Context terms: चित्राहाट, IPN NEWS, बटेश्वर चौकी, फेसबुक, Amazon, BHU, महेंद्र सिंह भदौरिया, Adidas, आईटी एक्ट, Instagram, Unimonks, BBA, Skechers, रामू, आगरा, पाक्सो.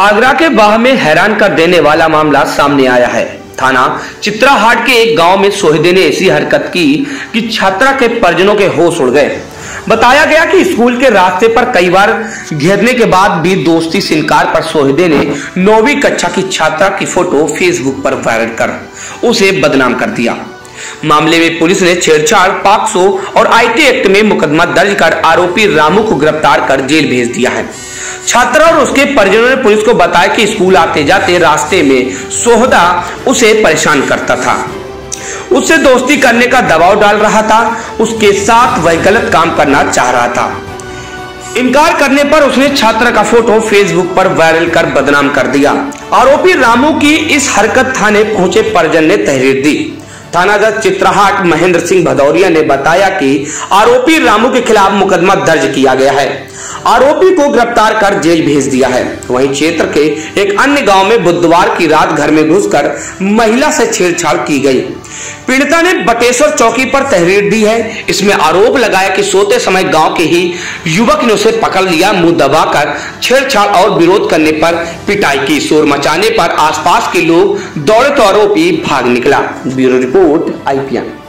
आगरा के बाह में हैरान कर देने वाला मामला सामने आया है। थाना चित्राहाट के एक गांव में सोहिदे ने ऐसी हरकत की कि छात्रा के परिजनों के होश उड़ गए। बताया गया कि स्कूल के रास्ते पर कई बार घेरने के बाद भी दोस्ती से इनकार पर सोहिदे ने 9वीं कक्षा की छात्रा की फोटो फेसबुक पर वायरल कर उसे बदनाम कर दिया। मामले में पुलिस ने छेड़छाड़, पाक्सो और आईटी एक्ट में मुकदमा दर्ज कर आरोपी रामू को गिरफ्तार कर जेल भेज दिया है। छात्रा और उसके परिजनों ने पुलिस को बताया कि स्कूल आते जाते रास्ते में सोहदा उसे परेशान करता था, उससे दोस्ती करने का दबाव डाल रहा था, उसके साथ वह गलत काम करना चाह रहा था। इनकार करने पर उसने छात्रा का फोटो फेसबुक पर वायरल कर बदनाम कर दिया। आरोपी रामू की इस हरकत थाने पहुंचे परिजन ने तहरीर दी। थानाध्यक्ष चित्राहाट महेंद्र सिंह भदौरिया ने बताया कि आरोपी रामू के खिलाफ मुकदमा दर्ज किया गया है। आरोपी को गिरफ्तार कर जेल भेज दिया है। वहीं क्षेत्र के एक अन्य गांव में बुधवार की रात घर में घुसकर महिला से छेड़छाड़ की गई। पीड़िता ने बटेश्वर चौकी पर तहरीर दी है। इसमें आरोप लगाया कि सोते समय गांव के ही युवक ने उसे पकड़ लिया, मुंह दबाकर छेड़छाड़ और विरोध करने पर पिटाई की। शोर मचाने पर आसपास के लोग दौड़े तो आरोपी भाग निकला। Bureau report IPN।